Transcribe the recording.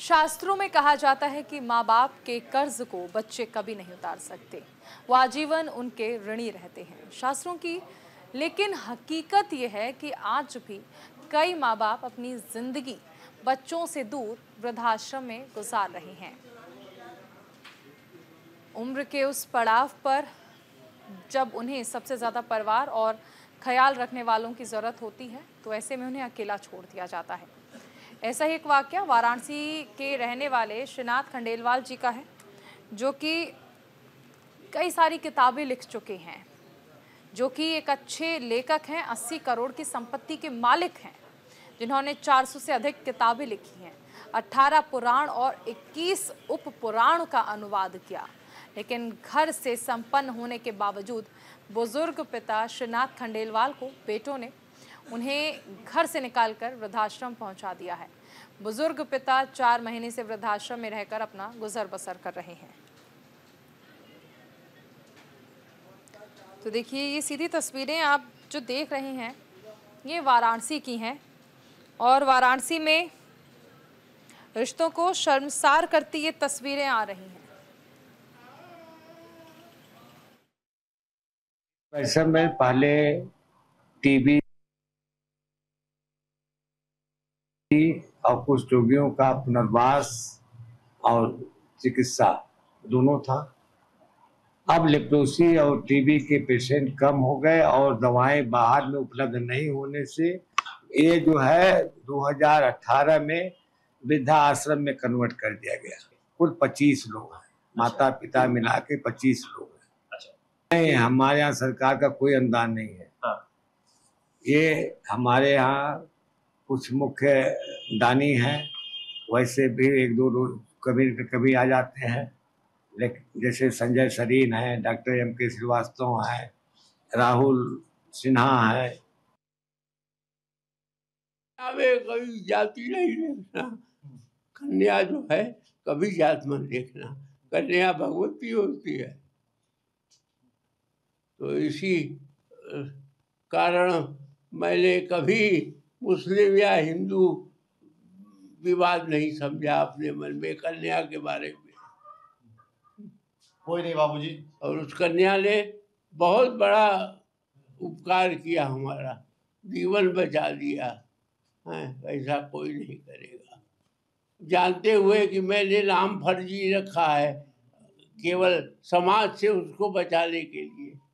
शास्त्रों में कहा जाता है कि माँ बाप के कर्ज को बच्चे कभी नहीं उतार सकते, वो आजीवन उनके ऋणी रहते हैं शास्त्रों की। लेकिन हकीकत यह है कि आज भी कई माँ बाप अपनी जिंदगी बच्चों से दूर वृद्धाश्रम में गुजार रहे हैं। उम्र के उस पड़ाव पर जब उन्हें सबसे ज़्यादा परिवार और ख्याल रखने वालों की ज़रूरत होती है, तो ऐसे में उन्हें अकेला छोड़ दिया जाता है। ऐसा ही एक वाकया वाराणसी के रहने वाले श्रीनाथ खंडेलवाल जी का है, जो कि कई सारी किताबें लिख चुके हैं, जो कि एक अच्छे लेखक हैं, 80 करोड़ की संपत्ति के मालिक हैं, जिन्होंने 400 से अधिक किताबें लिखी हैं, 18 पुराण और 21 उप पुराण का अनुवाद किया। लेकिन घर से संपन्न होने के बावजूद बुजुर्ग पिता श्रीनाथ खंडेलवाल को बेटों ने उन्हें घर से निकालकर वृद्धाश्रम पहुंचा दिया है। बुजुर्ग पिता 4 महीने से वृद्धाश्रम में रहकर अपना गुजर बसर कर रहे हैं। तो देखिए, ये सीधी तस्वीरें आप जो देख रहे हैं ये वाराणसी की हैं, और वाराणसी में रिश्तों को शर्मसार करती ये तस्वीरें आ रही हैं। वैसे मैं पहले टीवी और कुछ रोगियों का पुनर्वास और चिकित्सा दोनों था। अब लेप्टोसी और टीबी के पेशेंट कम हो गए और दवाएं बाहर में उपलब्ध नहीं होने से ये जो है 2018 में वृद्धा आश्रम में कन्वर्ट कर दिया गया। कुल 25 लोग हैं, माता पिता मिला के 25 लोग हैं। नहीं, हमारे यहाँ सरकार का कोई अनुदान नहीं है। ये हमारे यहाँ कुछ मुख्य दानी हैं, वैसे भी एक दो रोज कभी आ जाते हैं, लेकिन जैसे संजय सरीन हैं, डॉक्टर एम के श्रीवास्तव हैं, राहुल सिन्हा हैं। कभी जाति नहीं देखना, कन्या जो है कभी जात मत देखना, कन्या भगवती होती है। तो इसी कारण मैंने कभी मुस्लिम या हिंदू विवाद नहीं समझा अपने मन में कन्या के बारे में। कोई नहीं बाबूजी, और उस कन्या ने बहुत बड़ा उपकार किया, हमारा जीवन बचा दिया है। ऐसा कोई नहीं करेगा, जानते हुए कि मैंने नाम फर्जी रखा है केवल समाज से उसको बचाने के लिए।